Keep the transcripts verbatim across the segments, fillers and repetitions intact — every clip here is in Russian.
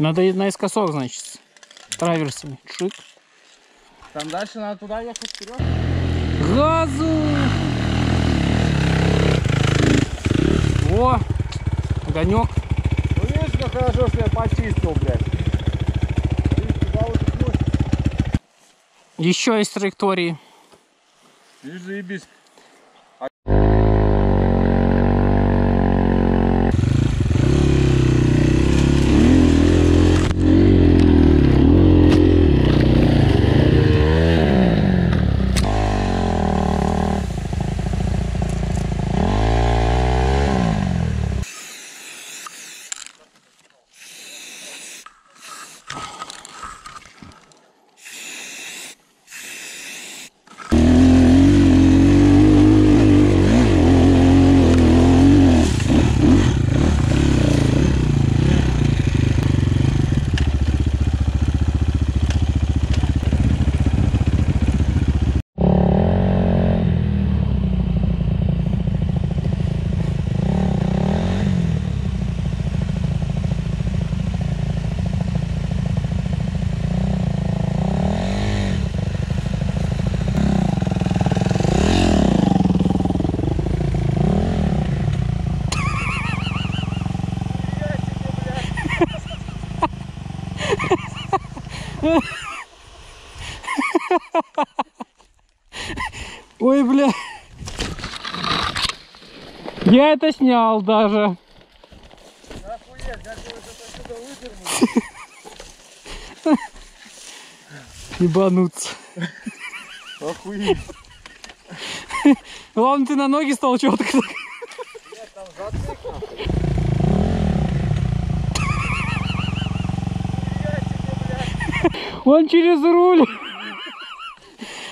Надо наискосок, значит, траверсами. Шик. Там дальше надо туда ехать вперед. Газу! О! Огонек. Ну видишь, как хорошо, что я почистил, блядь. Еще есть траектории. Видишь, заебись. Ой, бля. Я это снял даже. Охуеть, как его отсюда выдернул. Ебануться. Охуеть. Главное, ты на ноги стал четко. Нет, там зацикл. Он через руль.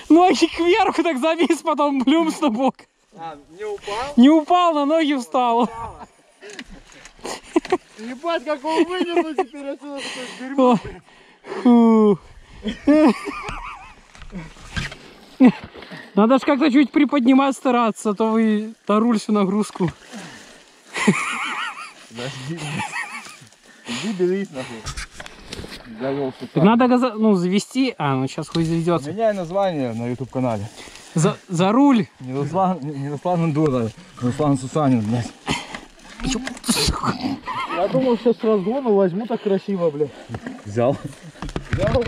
Ноги кверху так завис, потом блюмс на бок. А, не упал? Не упал, на ноги встал. Ебать, как он вынес теперь отсюда такое дерьмо. Надо же как-то чуть приподнимать, стараться, а то вы на руль всю нагрузку. Подожди. Иди берись нахуй. Так надо газа... ну, завести, а, ну сейчас хуй заведется. Меняй название на YouTube канале. За, за руль. Не Руслан, не Руслан Андура, Руслан Сусанин, блядь. Я думал, сейчас с разгона возьму так красиво, блядь. Взял. Взял.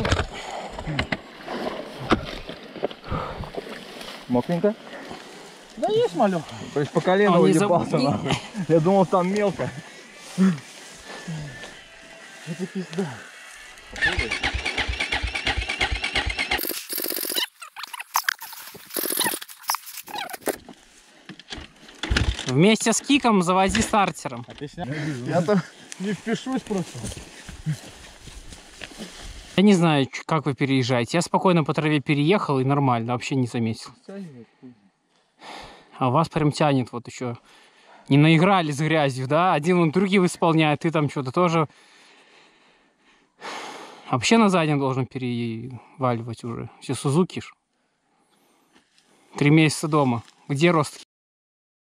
Мокренько? Да есть малюха. То есть по колено выебался, нахуй. Я думал, там мелко. Это пизда. Вместе с киком завози стартером. Отлично. Я там не впишусь просто. Я не знаю, как вы переезжаете. Я спокойно по траве переехал и нормально, вообще не заметил. А вас прям тянет вот еще. Не наиграли с грязью, да? Один он другим исполняет, ты там что-то тоже... Вообще на заднем должен переваливать уже. Все Сузуки ж. Три месяца дома. Где рост?